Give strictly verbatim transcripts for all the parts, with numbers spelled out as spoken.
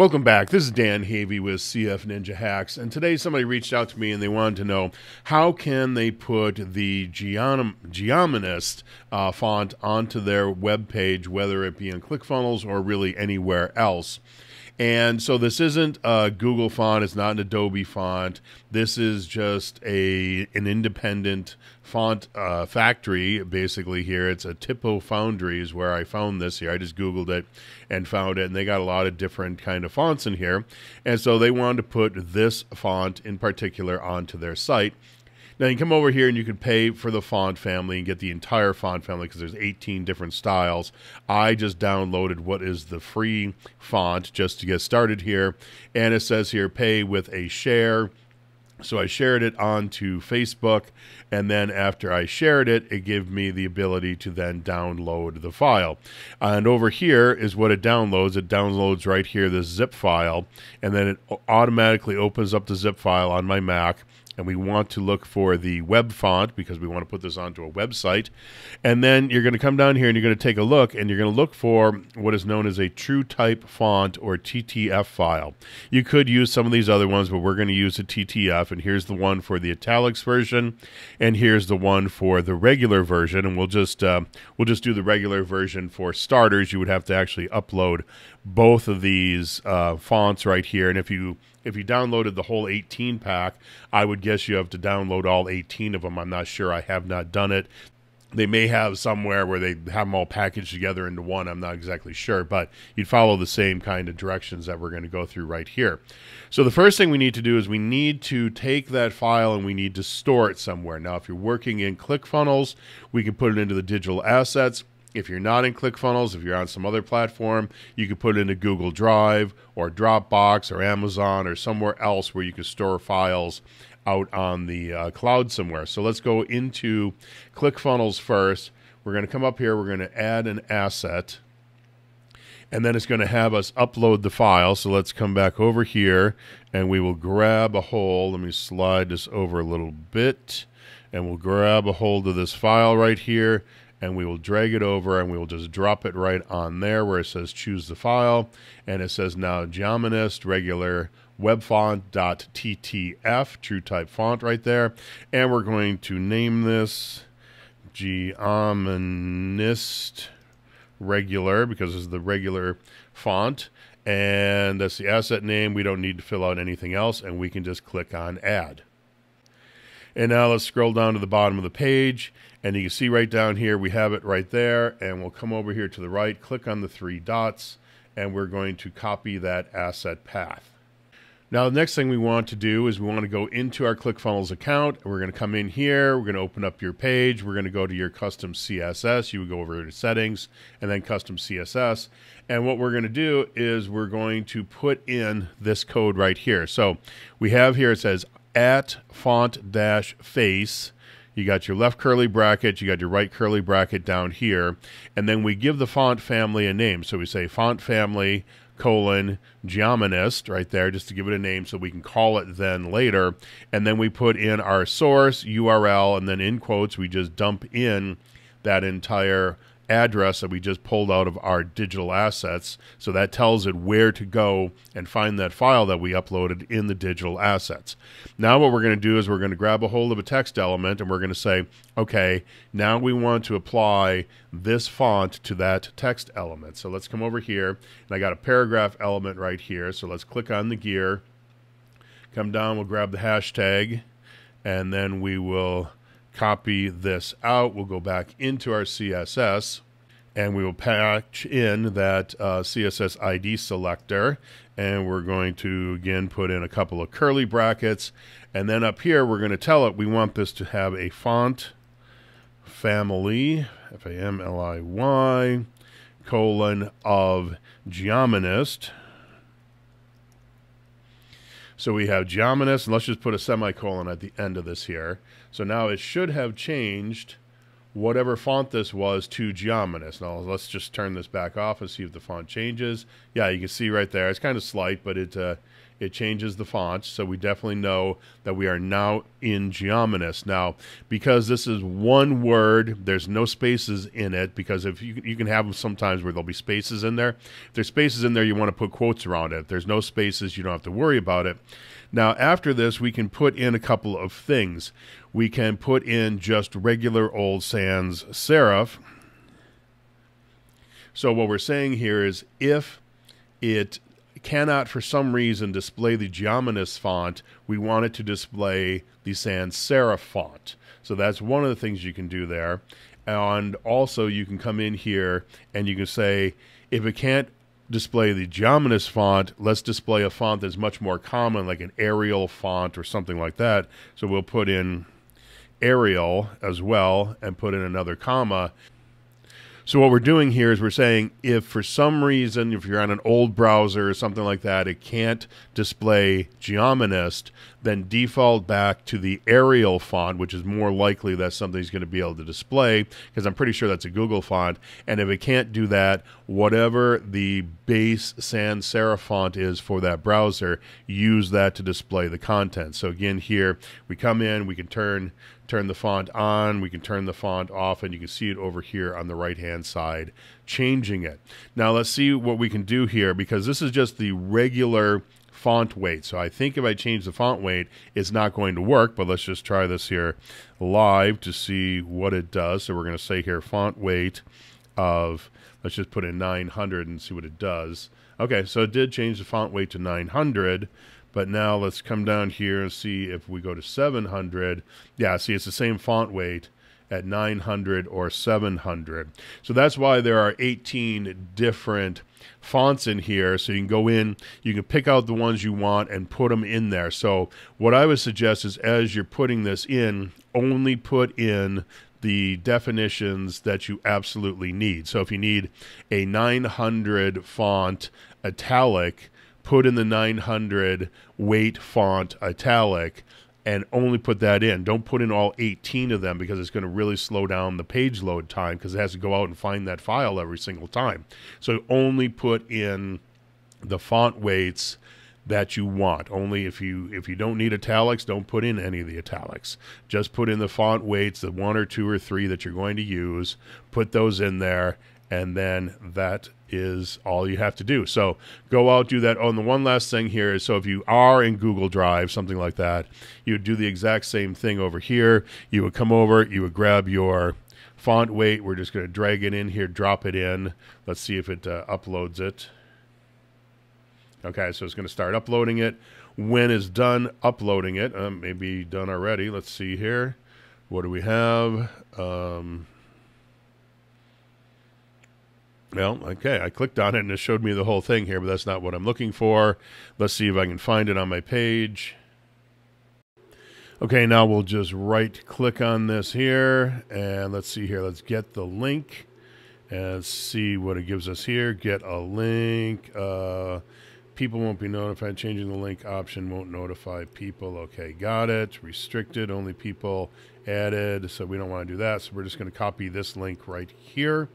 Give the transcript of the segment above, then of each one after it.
Welcome back. This is Dan Havey with C F Ninja Hacks, and today somebody reached out to me and they wanted to know how can they put the Geon Geomanist uh, font onto their web page, whether it be in ClickFunnels or really anywhere else. And so this isn't a Google font, it's not an Adobe font. This is just a an independent font uh, factory, basically here. It's a Typo Foundry is where I found this here. I just Googled it and found it, and they got a lot of different kind of fonts in here. And so they wanted to put this font in particular onto their site. Now you can come over here and you can pay for the font family and get the entire font family because there's eighteen different styles. I just downloaded what is the free font just to get started here. And it says here, pay with a share. So I shared it onto Facebook, and then after I shared it, it gave me the ability to then download the file. And over here is what it downloads. It downloads right here, this zip file, and then it automatically opens up the zip file on my Mac. And we want to look for the web font because we want to put this onto a website. And then you're going to come down here and you're going to take a look, and you're going to look for what is known as a true type font or T T F file. You could use some of these other ones, but we're going to use a T T F. And here's the one for the italics version, and here's the one for the regular version. And we'll just uh, we'll just do the regular version for starters. You would have to actually upload both of these uh, fonts right here. And if you If you downloaded the whole eighteen pack, I would guess you have to download all eighteen of them. I'm not sure. I have not done it. They may have somewhere where they have them all packaged together into one. I'm not exactly sure, but you'd follow the same kind of directions that we're going to go through right here. So the first thing we need to do is we need to take that file and we need to store it somewhere. Now, if you're working in ClickFunnels, we can put it into the digital assets. If you're not in ClickFunnels, if you're on some other platform, you could put it into Google Drive or Dropbox or Amazon or somewhere else where you can store files out on the uh, cloud somewhere. So let's go into ClickFunnels first. We're going to come up here. We're going to add an asset. And then it's going to have us upload the file. So let's come back over here, and we will grab a hold. Let me slide this over a little bit, and we'll grab a hold of this file right here. And we will drag it over, and we will just drop it right on there where it says choose the file. And it says now Geomanist regular web font dot T T F, true type font right there. And we're going to name this Geomanist regular because this is the regular font. And that's the asset name. We don't need to fill out anything else, and we can just click on add. And now let's scroll down to the bottom of the page, and you can see right down here, we have it right there, and we'll come over here to the right, click on the three dots, and we're going to copy that asset path. Now, the next thing we want to do is we want to go into our ClickFunnels account, and we're going to come in here, we're going to open up your page, we're going to go to your custom C S S, you would go over to settings, and then custom C S S, and what we're going to do is we're going to put in this code right here. So we have here, it says, at font dash face. You got your left curly bracket, you got your right curly bracket down here, and then we give the font family a name. So we say font family colon Geomanist right there, just to give it a name so we can call it then later. And then we put in our source U R L, and then in quotes we just dump in that entire address that we just pulled out of our digital assets. So that tells it where to go and find that file that we uploaded in the digital assets. Now what we're going to do is we're going to grab a hold of a text element, and we're going to say, okay, now we want to apply this font to that text element. So let's come over here, and I got a paragraph element right here. So let's click on the gear, come down, we'll grab the hashtag, and then we will copy this out. We'll go back into our C S S, and we will patch in that uh, C S S I D selector, and we're going to again put in a couple of curly brackets, and then up here we're going to tell it we want this to have a font family, F A M L I Y, colon of Geomanist. So we have Geomanist, and let's just put a semicolon at the end of this here. So now it should have changed whatever font this was to Geomanist. Now let's just turn this back off and see if the font changes. Yeah, you can see right there. It's kind of slight, but it, uh, It changes the fonts, so we definitely know that we are now in Geomanist. Now, because this is one word, there's no spaces in it, because if you, you can have them sometimes where there'll be spaces in there. If there's spaces in there, you want to put quotes around it. If there's no spaces, you don't have to worry about it. Now, after this, we can put in a couple of things. We can put in just regular old sans serif. So what we're saying here is if it cannot for some reason display the Geomanist font, we want it to display the sans serif font. So that's one of the things you can do there. And also you can come in here and you can say, if it can't display the Geomanist font, let's display a font that's much more common, like an Arial font or something like that. So we'll put in Arial as well and put in another comma. So what we're doing here is we're saying if for some reason, if you're on an old browser or something like that, it can't display Geomanist, then default back to the Arial font, which is more likely that something's going to be able to display, because I'm pretty sure that's a Google font. And if it can't do that, whatever the base sans serif font is for that browser, use that to display the content. So again, here we come in, we can turn turn the font on, we can turn the font off, and you can see it over here on the right hand side changing it. Now let's see what we can do here, because this is just the regular font weight. So I think if I change the font weight, it's not going to work, but let's just try this here live to see what it does. So we're going to say here font weight of, let's just put in nine hundred and see what it does. Okay, so it did change the font weight to nine hundred. But now let's come down here and see if we go to seven hundred. Yeah, see, it's the same font weight at nine hundred or seven hundred. So that's why there are eighteen different fonts in here. So you can go in, you can pick out the ones you want and put them in there. So what I would suggest is as you're putting this in, only put in the definitions that you absolutely need. So if you need a nine hundred font italic, put in the nine hundred weight font italic and only put that in. Don't put in all eighteen of them, because it's going to really slow down the page load time, because it has to go out and find that file every single time. So only put in the font weights that you want. Only if you if you don't need italics, don't put in any of the italics. Just put in the font weights, the one or two or three that you're going to use, put those in there, and then that is all you have to do. So go out, do that. Oh, and the one last thing here is, so if you are in Google Drive, something like that, you would do the exact same thing over here. You would come over, you would grab your font weight. We're just going to drag it in here, drop it in. Let's see if it uh, uploads it. Okay, so it's going to start uploading it. When it's done uploading it, um, maybe done already. Let's see here. What do we have? Um... Well, okay, I clicked on it and it showed me the whole thing here, but that's not what I'm looking for. Let's see if I can find it on my page. Okay, now we'll just right-click on this here, and let's see here. Let's get the link and see what it gives us here. Get a link. Uh, people won't be notified. Changing the link option won't notify people. Okay, got it. Restricted, only people added, so we don't want to do that. So we're just going to copy this link right here.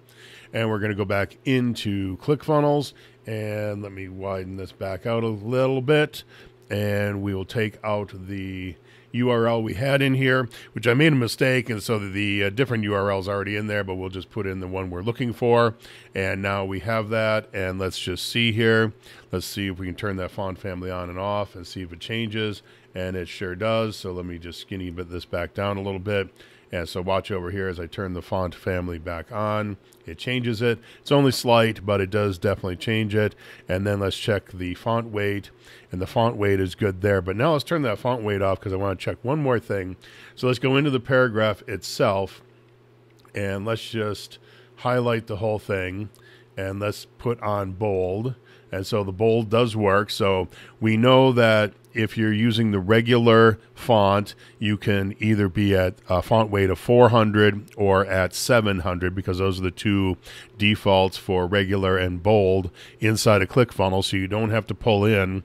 And we're going to go back into ClickFunnels, and let me widen this back out a little bit, and we will take out the U R L we had in here, which I made a mistake, and so the uh, different U R L is already in there, but we'll just put in the one we're looking for, and now we have that. And let's just see here. Let's see if we can turn that font family on and off and see if it changes, and it sure does. So let me just skinny bit this back down a little bit. And so watch over here as I turn the font family back on. It changes it. It's only slight, but it does definitely change it. And then let's check the font weight. And the font weight is good there. But now let's turn that font weight off, because I want to check one more thing. So let's go into the paragraph itself. And let's just highlight the whole thing. And let's put on bold. And so the bold does work. So we know that if you're using the regular font, you can either be at a font weight of four hundred or at seven hundred, because those are the two defaults for regular and bold inside of ClickFunnels. So you don't have to pull in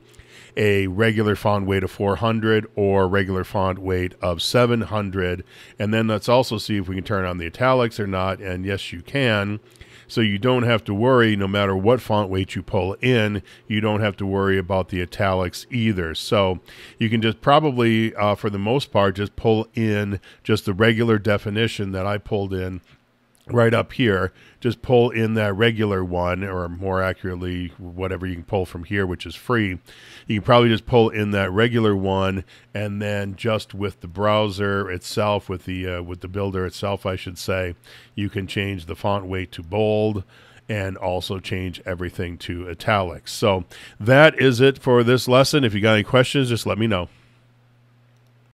a regular font weight of four hundred or regular font weight of seven hundred. And then let's also see if we can turn on the italics or not. And yes, you can. So you don't have to worry, no matter what font weight you pull in, you don't have to worry about the italics either. So you can just probably, uh, for the most part, just pull in just the regular definition that I pulled in right up here. Just pull in that regular one, or more accurately, whatever you can pull from here, which is free. You can probably just pull in that regular one, and then just with the browser itself, with the uh, with the builder itself, I should say, you can change the font weight to bold, and also change everything to italics. So that is it for this lesson. If you got any questions, just let me know.